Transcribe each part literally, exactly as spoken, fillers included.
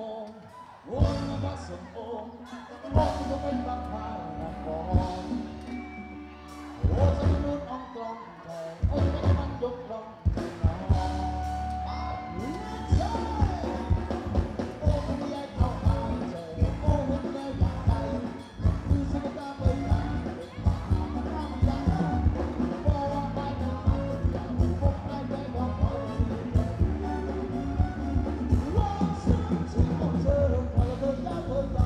มองวนมาสมองมองก็เป็นบางทางนักบอลโอ้สนุนอ่องตรองไทยโอ้ไม่ได้มันยกลงน้องปาดหัวใจโอ้คนใหญ่เข้าหาใจโอ้คนใหญ่อยากได้คือสกัดตาไปหาเป็นป่ามันทำยากโอ้ว่าไปทำมันยากพบได้ได้บอกเขาBye.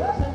Bye.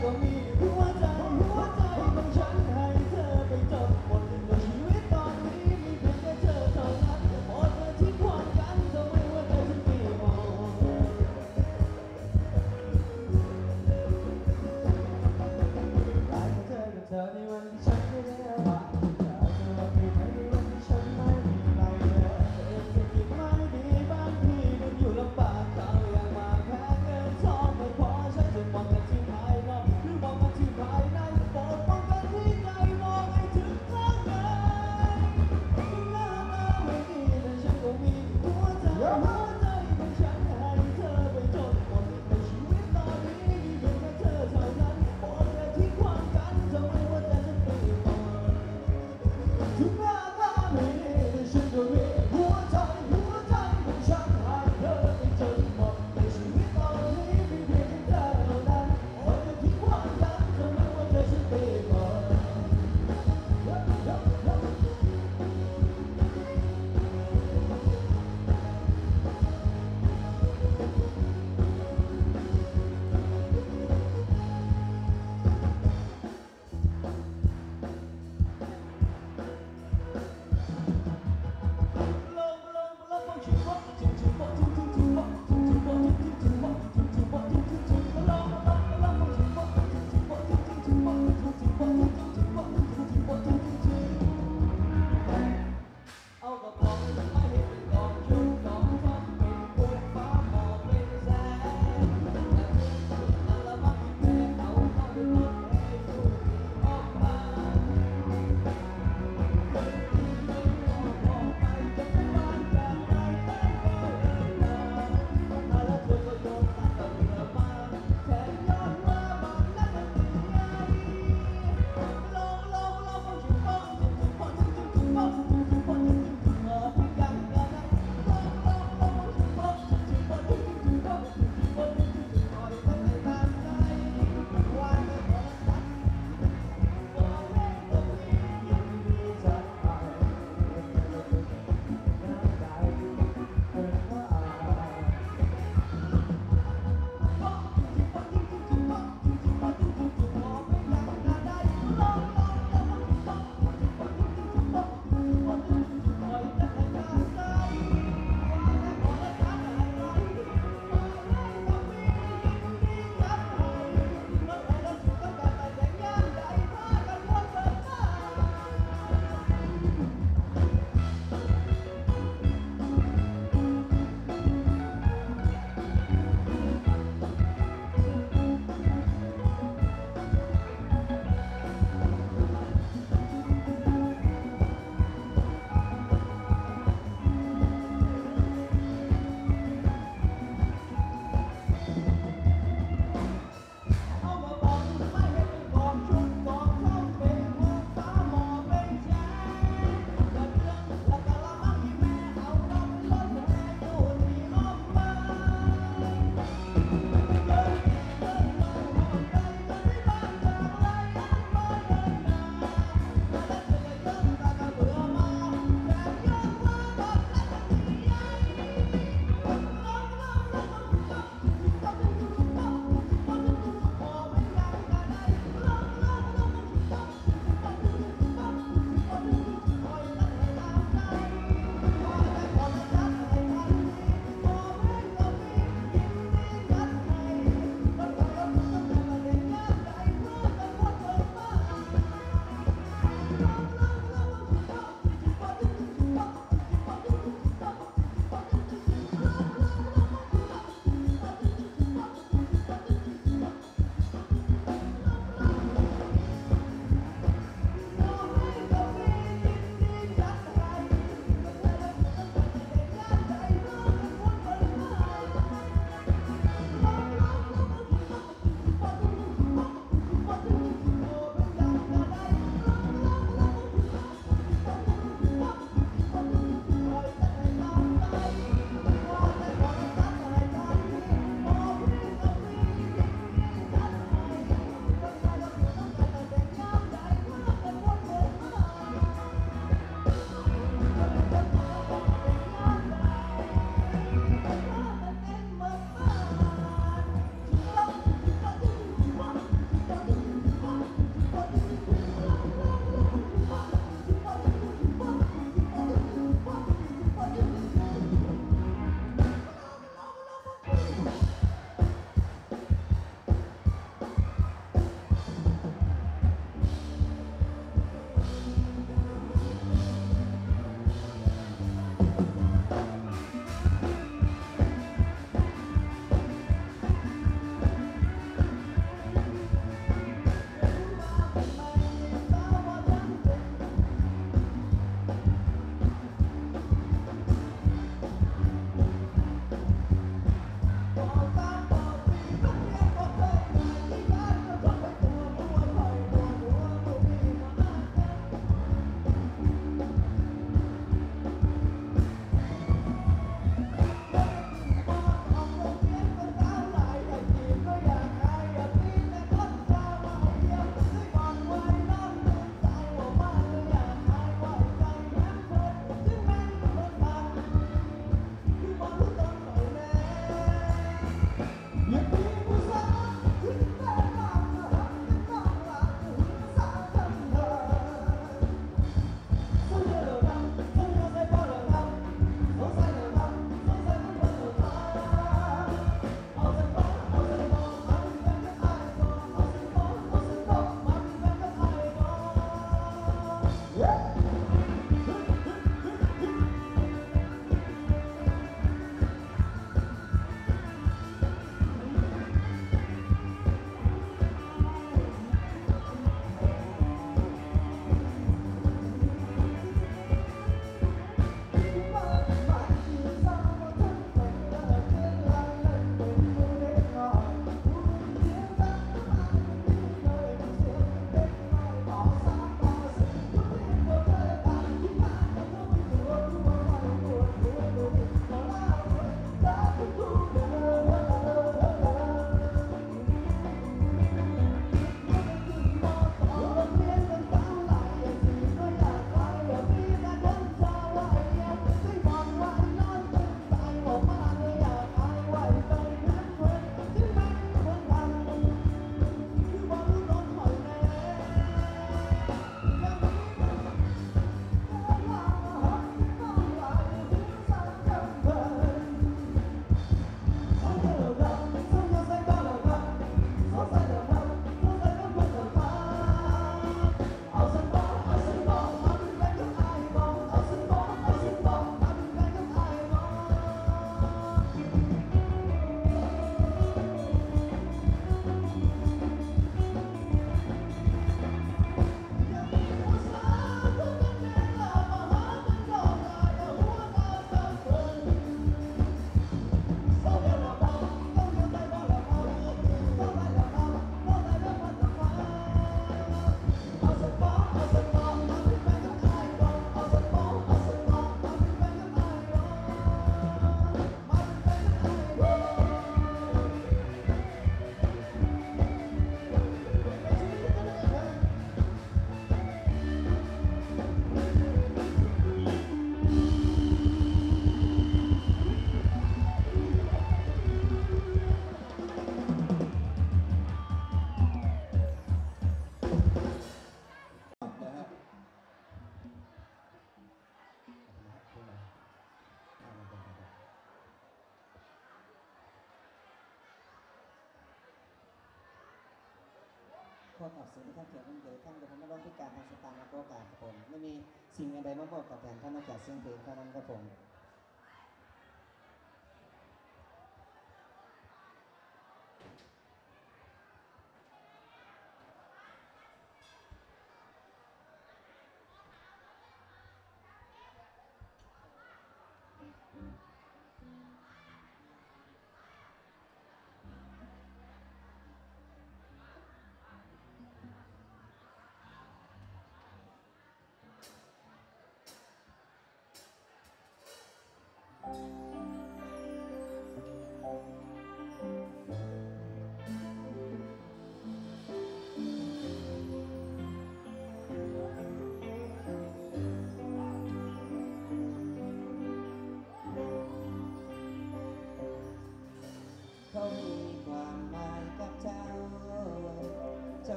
โทษตัดสินที่ท่านเขียนเป็นเดชท่านจะทำให้โลกพิการทางสตางค์และโอกาสครับผมไม่มีสิ่งใดมาบอกตอบแทนท่านนอกจากเสียงเพลงเท่านั้นครับผม